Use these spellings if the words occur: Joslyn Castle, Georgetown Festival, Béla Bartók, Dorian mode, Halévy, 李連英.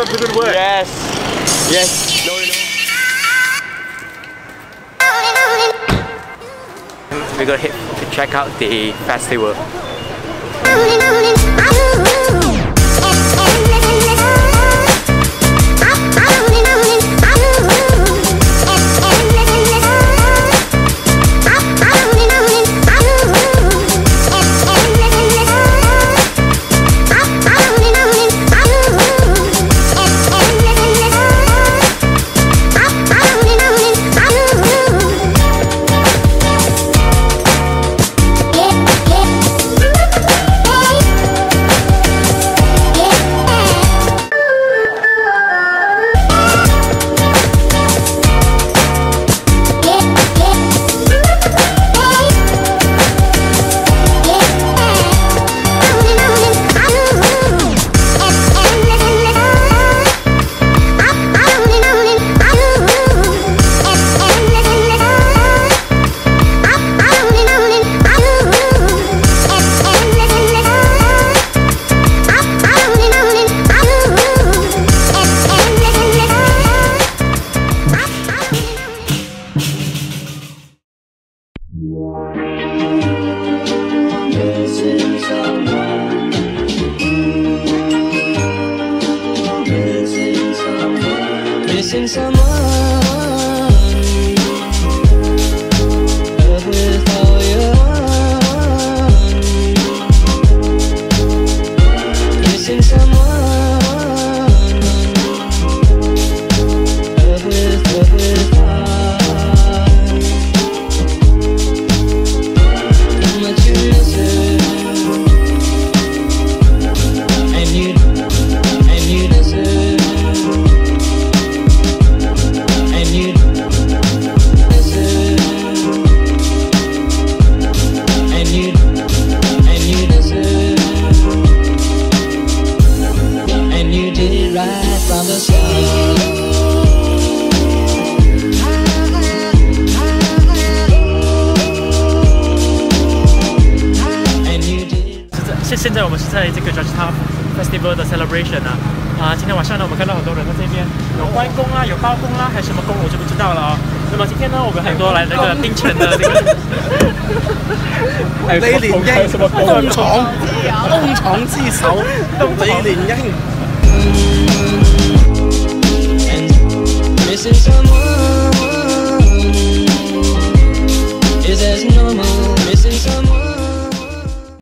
up for good work. Yes. Yes. No, no. We're gonna hit to check out the festival. Missing someone. Since we are at the Georgetown Festival celebration, today晚上呢，我们看到很多人在这边有关公啦，有包公啦，还有什么公我就不知道了啊。那么今天呢，我们很多来那个槟城的这个，李連英什么工廠之首，李連英。